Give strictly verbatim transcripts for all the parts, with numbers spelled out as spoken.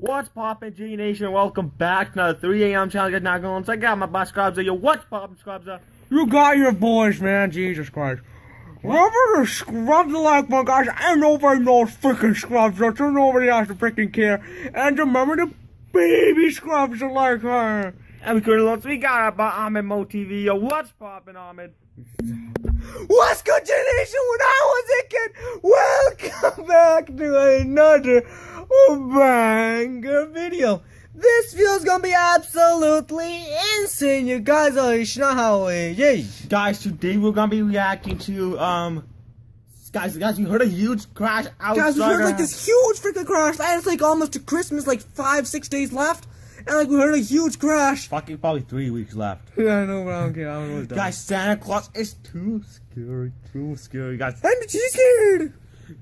What's poppin', G Nation? Welcome back to another three A M challenge. Get not going. So I got my boy Scrubzah. Yo, what's poppin', Scrubzah? You got your boys, man. Jesus Christ. Whenever the Scrubzah like one, guys, and nobody knows freaking Scrubzah, so nobody has to freaking care. And remember the baby Scrubzah like her. And we could look, we got about Ahmed Mo T V. Yo, what's poppin', Ahmed? What's good, G Nation? When I was a kid, welcome back to another banger video. This video's gonna be absolutely insane, you guys. Guys, today we're gonna be reacting to um guys guys we heard a huge crash outside. Guys, we heard like this huge freaking crash. It's like almost to Christmas, like five, six days left. And like we heard a huge crash. Fucking probably three weeks left. Yeah, I know, but I don't care. I don't know what's done. Guys, Santa Claus is too scary, too scary, guys. I'm too scared.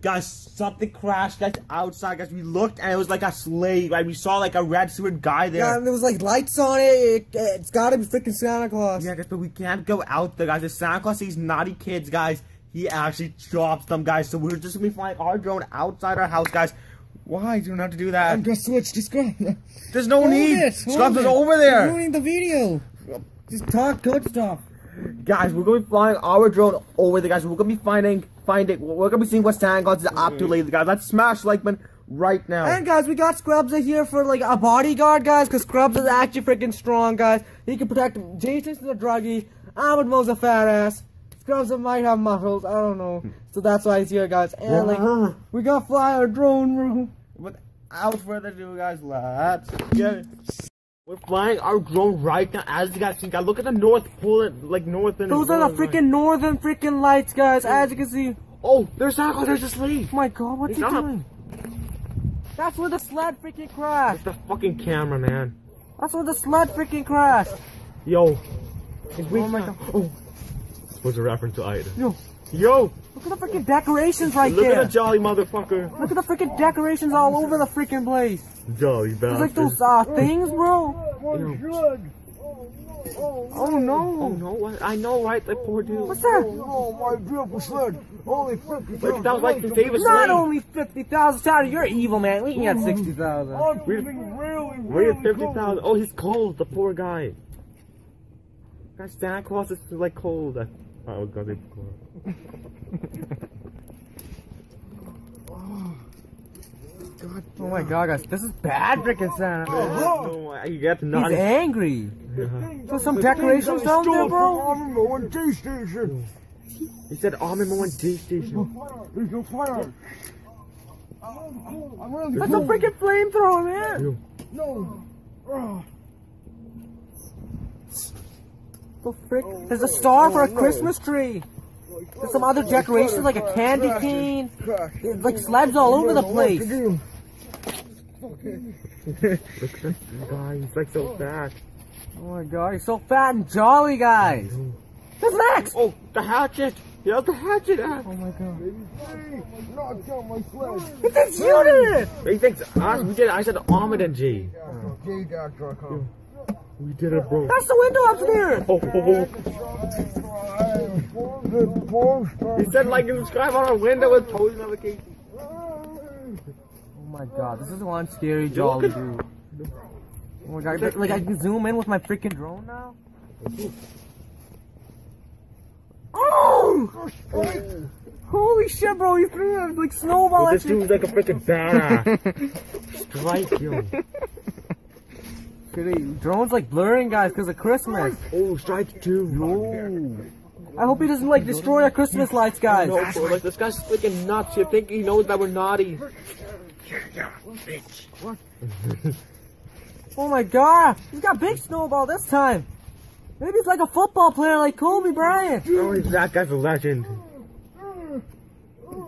Guys, something crashed, guys, outside, guys. We looked, and it was like a sleigh, right? We saw, like, a red-suited guy there. Yeah, and there was, like, lights on it. it it's gotta be freaking Santa Claus. Yeah, guys, but we can't go out there, guys. If Santa Claus sees naughty kids, guys, he actually chops them, guys. So we're just gonna be flying our drone outside our house, guys. Why do you have to do that? I'm gonna switch. Just go. There's no Hold need. Scrubs is over there. You're ruining the video. Just talk good stuff. Guys, we're gonna be flying our drone over there, guys. We're gonna be finding, finding, we're gonna be seeing what Santa Claus is up to lately, guys. Let's smash like man right now. And guys, we got Scrubzah here for like a bodyguard, guys, because Scrubzah is actually freaking strong, guys. He can protect him. Jason's a druggie. Ahmed Mo's a fat ass. Scrubzah might have muscles. I don't know. So that's why he's here, guys. And like, we gotta fly our drone room. Without further ado, guys, let's get it. We're flying our drone right now, as you guys see, guys. Look at the North Pole, like northern. Those are the freaking like northern freaking lights, guys. As you can see. Oh, there's Santa. There's a sleigh. Oh my God, what's he doing? That's where the sled freaking crashed. That's the fucking camera, man. That's where the sled freaking crashed. Yo. Oh my God. Oh. Was a reference to Ida. Yo. Yo. Look at the freaking decorations right there. Look at the jolly motherfucker. Look at the freaking decorations all over the freaking place. Jolly bastard. It's like those uh, things, bro. Oh no! Oh no! I know, right? The poor dude. What's that? Oh my beautiful sled! Only fifty thousand. That was like the Davis. Not only fifty thousand, Tyler. You're evil, man. We can get sixty thousand. I'm feeling really, really cold. fifty thousand. Oh, he's cold. The poor guy. Gosh, Santa Claus is like cold. I was gonna be cold. God, oh my God, guys, this is bad freaking Santa. Oh, no, you get naughty. He's angry. Yeah. So some the decorations down there, bro. Station. He said Ahmed Mo and D Station. There's no fire. That's a freaking flamethrower, man. No. no. The frick? There's a star for a Christmas tree. There's some other decorations like a candy cane. There's like sleds all over the place. Look at this guy, he's like so fat. Oh my God, he's so fat and jolly, guys. What's next? Oh, the hatchet. He has the hatchet axe. Oh my God. He thinks you did it. He thinks us. We did it. I said Ahmed and G. We did it, bro. That's the window up there. Oh, oh, oh. He said like and subscribe on our window with post notifications. Oh my God, this is one scary jolly dude. Oh my God, like I can zoom in with my freaking drone now. Oh! Holy shit, bro, you threw a like snowball. Well, this dude's like a freaking badass. Strike him. Drone's like blurring, guys, because of Christmas. Oh, strike two. No. I hope he doesn't like destroy our Christmas lights, guys. No, bro, like this guy's freaking nuts. You think he knows that we're naughty? Oh my God, he's got big snowball this time. Maybe he's like a football player, like Kobe Bryant. Oh, that guy's a legend. Oh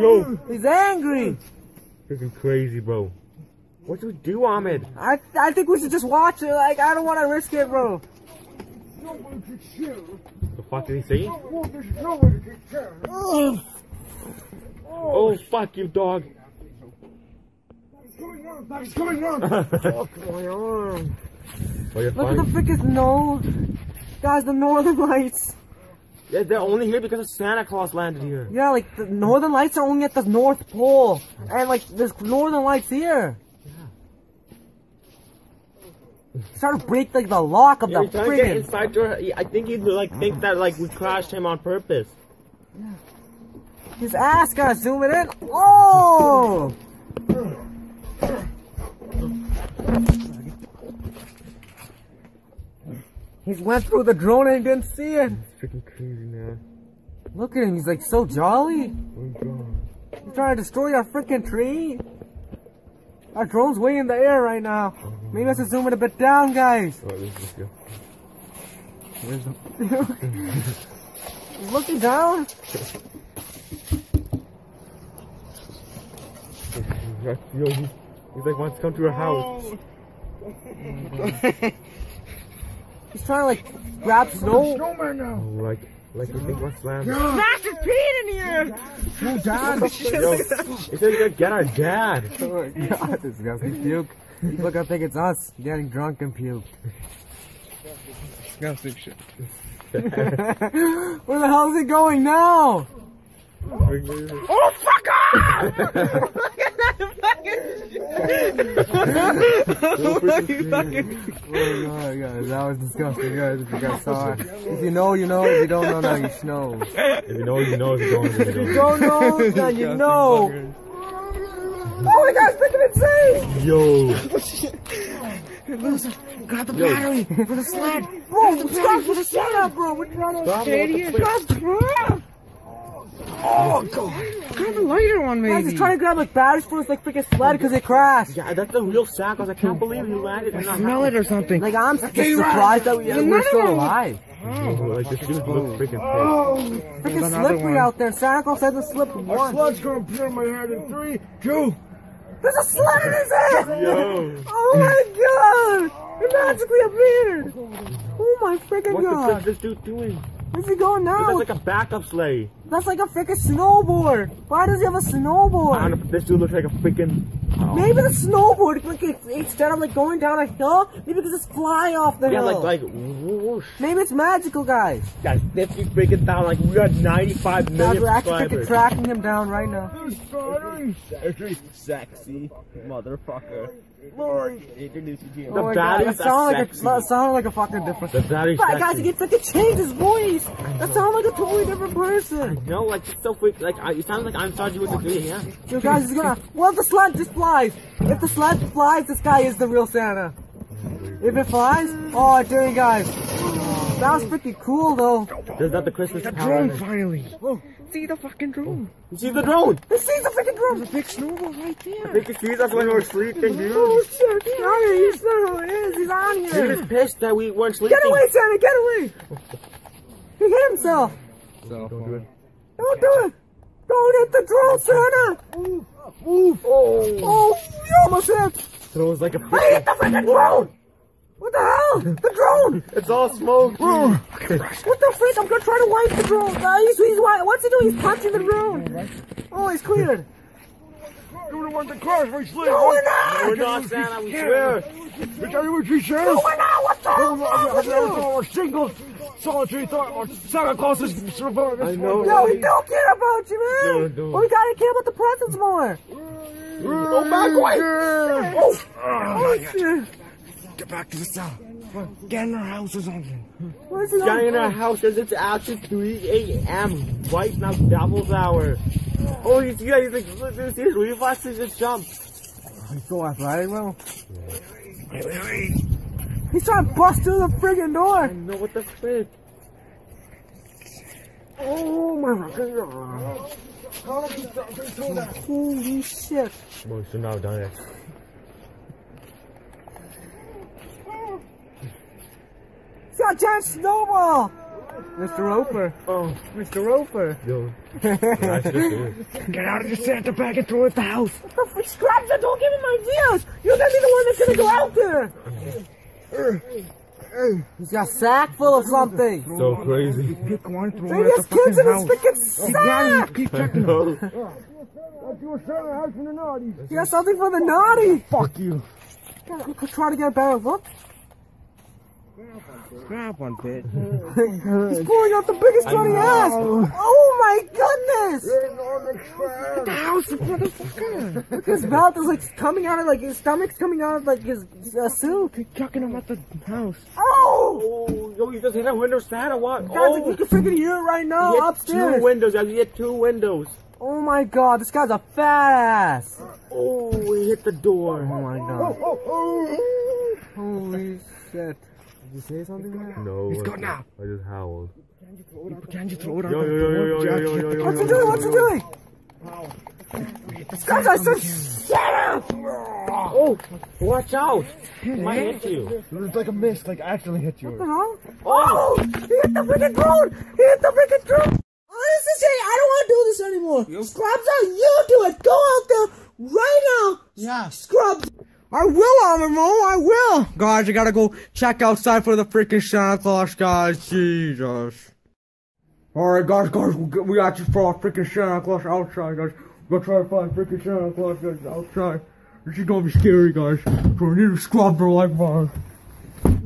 yo, he's angry. Freaking crazy, bro. What do we do, Ahmed? I th I think we should just watch it. Like I don't want to risk it, bro. No one can shoot. The fuck did he say? No one, no one can shoot. Oh. Oh fuck you, dog! What's going on? What's going on? Fuck my arm. Well, look fine. At the frickin' snow, guys. The northern lights. Yeah, they're only here because of Santa Claus landed here. Yeah, like the northern lights are only at the North Pole, and like there's northern lights here. Started to break like the lock of yeah, the friggin' inside door. I think he'd like think that like we crashed him on purpose. Yeah. His ass gotta zoom it in. Whoa! He's went through the drone and didn't see it. It's freaking crazy, man. Look at him. He's like so jolly. He's trying to destroy our freaking tree. Our drone's way in the air right now. Maybe I should zoom it a bit down, guys. All right, let's go. Where's the... He's looking down. Yo, he's, he's like wants to come to our house. He's trying to like grab snow. Snowman now. Oh, like, like he thinks what's slam. Master Pete in here. No dad. He said he's gonna get our dad. Oh my god, this guy's gonna puke. People are gonna think it's us getting drunk and puke. Now sleep shit. Where the hell is he going now? Oh fuck off! Look at that fucking shit! fucking fucking... Oh my god, that was disgusting, guys. If you guys saw it, if you know, you know. If you don't know, now you know. If you know, you know. If you don't, if you don't know, now you know. Oh my god, it's freaking insane! Yo. Loser, grab the battery for the sled. Bro, grab the for the sled, bro. We're trying to stay here. Grab, grab. Oh god, grab a lighter one, maybe. Guys, he's trying to grab like batteries for his like freaking sled because it crashed. Yeah, that's a real sack. I can't believe you landed. I smell it or something. Like I'm just surprised that we, yeah, we're still alive. Oh, like this dude looks freaking oh. Freaking slippery out there. Santa hasn't slipped once. Our sled's gonna appear in my head in three, two. There's a sled in his ass! Yo. Oh my god! It magically appeared! Oh my freaking god! What the fuck is this dude doing? Where's he going now? That's like a backup sleigh. That's like a freaking snowboard! Why does he have a snowboard? I don't know, this dude looks like a freaking... Oh. Maybe the snowboard, like, instead of like going down a hill, maybe it can just fly off the yeah, hill. Yeah, like, like, whoosh. Maybe it's magical, guys. Guys, let's be freaking down, like, we got ninety-five million subscribers. We're actually freaking tracking him down right now. Very sexy motherfucker. Lord. Introduce you to the batteries are sexy. That sounded like a fucking different... The batteries are sexy. Guys, he can freaking change his voice. That sounds like a totally different person. I know, like, it's so freaking, like, I, it sounds like I'm Sarge with the green, yeah? Yo, guys, he's gonna... Well, the sled just flies. If the sled flies, this guy is the real Santa. If it flies, oh, dang, guys. That was freaking cool, though. There's not the Christmas the drone, power. Finally. Oh. See the fucking drone. You see the drone. You see the freaking drone. There's a big snowball right there. I think he sees us when we're sleeping, dude. Oh, shit. He's on here. He's on here. He's on here. He was pissed that we weren't sleeping. Get away, Santa. Get away. He hit himself. So, don't do it. Don't do it. Don't hit the drone, Santa. Ooh. Ooh. Oh. Oh, you almost hit. Throws like a I hit the freaking drone. What the hell? The drone! It's all smoke. What the freak? I'm gonna try to wipe the drone. Uh, he's, he's, what's he doing? He's punching the drone. Oh, he's cleared. You want the cars where he's living. No, we're not! We're not, Santa. We swear. We tell you what we share. No, we're not. What the hell? I've never thought our single solitary thought or Santa Claus is surviving this one. No, we don't care about you, man. No, no. We gotta care about the presents more. Oh, back away! Oh, oh shit. Get back to the cell. Get in our house or something. Get in our house as it's after three A M Right now, devil's hour. Oh, you see that? He's like, he's like, reflexes just jump. He's so athletic, bro. Wait, wait, wait. He's trying to bust through the friggin' door. I know what the frick. Oh my god. Holy shit. Well, we should not have done it. A giant snowball! Mister Roper. Oh, Mister Roper. Yo. Get out of the Santa bag and throw it at the house. What the freak, Scrubzah? Don't give him ideas! You're gonna be the one that's gonna go out there! He's got a sack full of something. So crazy. You pick one, throw it at the kids in his freaking sack! Keep checking him. You got something for the naughty! Fuck you. God, I'm trying to get a better look. Grab one, bitch. He's pulling out the biggest one he has. Oh my goodness! What the hell's this motherfucker? Look, his mouth is like coming out of like his stomach's coming out of like his uh, suit. He's chucking him at the house. Oh! Oh, yo, you just hit a window side or what? Guys, oh. Like, you can freaking hear it right now. You upstairs. Two windows. You hit two windows. Oh my god, this guy's a fat ass. Oh, he hit the door. Oh my god. Oh, oh, oh. Holy shit. Did you say something there? No. He's gone now. I just howled. Can you throw it out? Yo, yo, yo, yo, yo, yo, yo. What's he doing? What's he doing? Wow. Guys, I said shut up! Oh, watch out! It might hit you. It was like a mist, like actually hit you. What the hell? Oh! He hit the freaking drone! He hit the freaking drone! Honestly, Jay, I don't want to do this anymore. Yep. Scrubzah, you do it. Go out there right now. Yeah. Scrubzah. I will, Amaro. I will. Guys, I gotta go check outside for the freaking Santa Claus, guys. Jesus. Alright, guys, guys, we got you for our freaking Santa Claus outside, guys. We're gonna try to find freaking Santa Claus, guys, outside. This is gonna be scary, guys. So we need to scrub for like mine.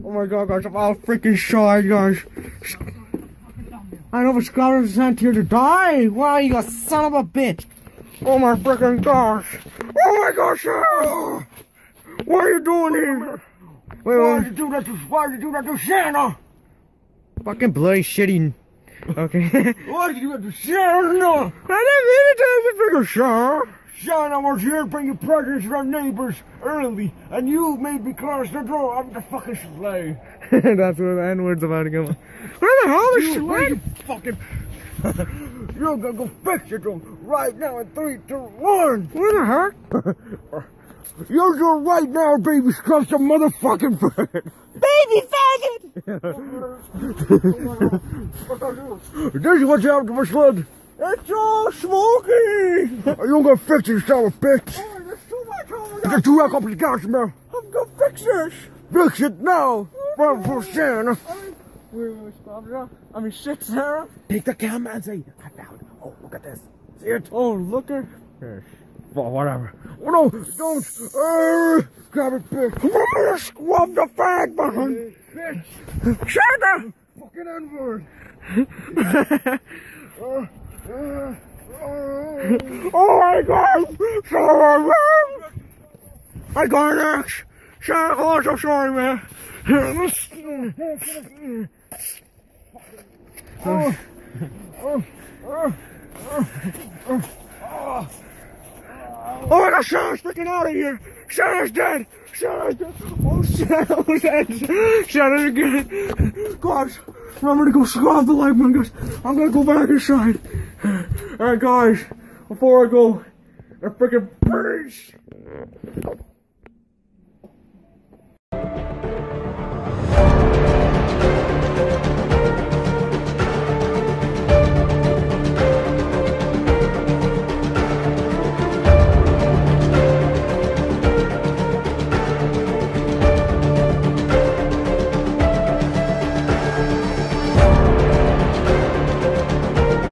Oh my god, guys, I'm all freaking shy, guys. I know, but Scrubzah is sent here to die. Wow, you son of a bitch. Oh my freaking gosh. Oh my gosh. Oh. What are you doing here? Wait, why did you do that to, why did you do that to Santa? Fucking bloody shitty. Okay. Why did you do that to Santa? I didn't mean it to freaking Santa. Santa was here bringing presents to our neighbors early, and you made me close the door. I'm the fucking sleigh. That's where the N-word's about to come. Where the hell is sleigh? You fucking... You're gonna go fix your drone right now in three, two, one. Where the heck? You're doing right now, baby Scrubzah the motherfucking bird. Baby faggot. This is what's happening to my sled. It's all smoky! Are you gonna fix it, son of a bitch? Oh, there's too much over there! There's too much over the couch, man! I'm gonna fix this! Fix it now! Run for Santa! Wait, wait, wait, I mean, shit, Sarah! Take the camera and say, I found it! Oh, look at this! See it? Oh, look at... Yes. Well, whatever. Oh, no! Don't! Uh, grab it, bitch! I'm gonna scrub the fag behind! Bitch! Santa! Fucking N-word! uh, Uh, oh. Oh my god! Sorry, man! I got an axe! Santa Claus, I'm sorry, man! Oh. Oh. Oh. Oh my god, Santa's freaking out of here! Santa's dead! Santa's dead! Oh, Santa's dead! Santa's dead! Guys, I'm gonna go scrub the light one, guys! I'm gonna go back inside! Alright guys, before I go, I freaking burst!